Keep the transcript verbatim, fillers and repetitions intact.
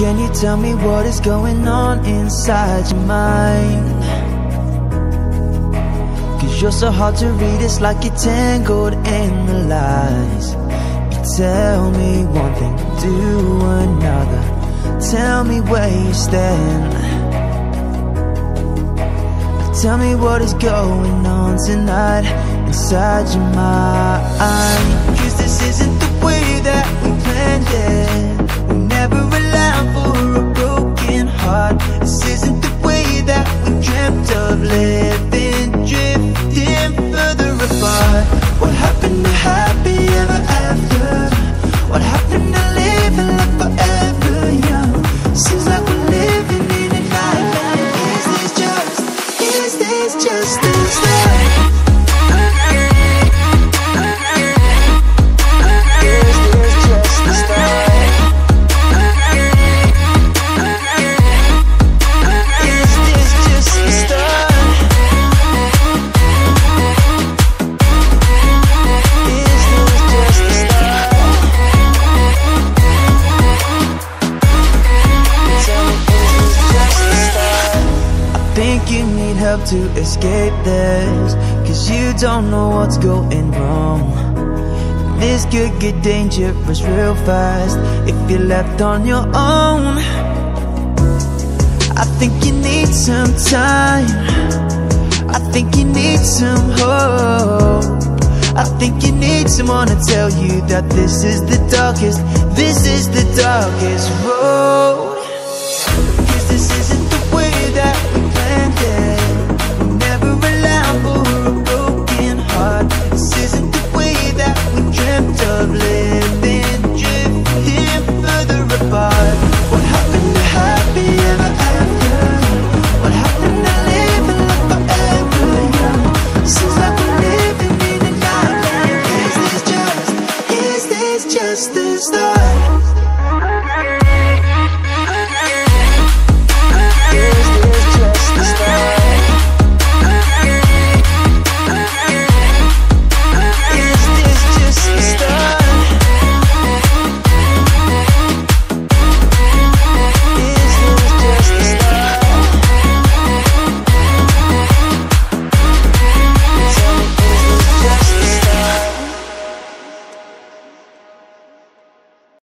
Can you tell me what is going on inside your mind? Cause you're so hard to read, it's like you're tangled in the lies. You tell me one thing, do another. Tell me where you stand. Tell me what is going on tonight inside your mind. Cause this isn't the way that we planned it. We never allowed for a broken heart. This isn't the way that we dreamt of living, drifting further apart. What happened to happy ever after? What happened to living like forever young? Seems like we're living in a nightmare. Is this just, is this just, is this? To escape this, cause you don't know what's going wrong. And this could get dangerous real fast if you're left on your own. I think you need some time. I think you need some hope. I think you need someone to tell you that this is the darkest, this is the darkest road. Cause this isn't the way that we planned it. This isn't the way that we dreamt of living, drifting further apart. What happened to happy ever after? What happened to living like forever young? Seems like we're living in a nightmare. Is this just, is this just the start?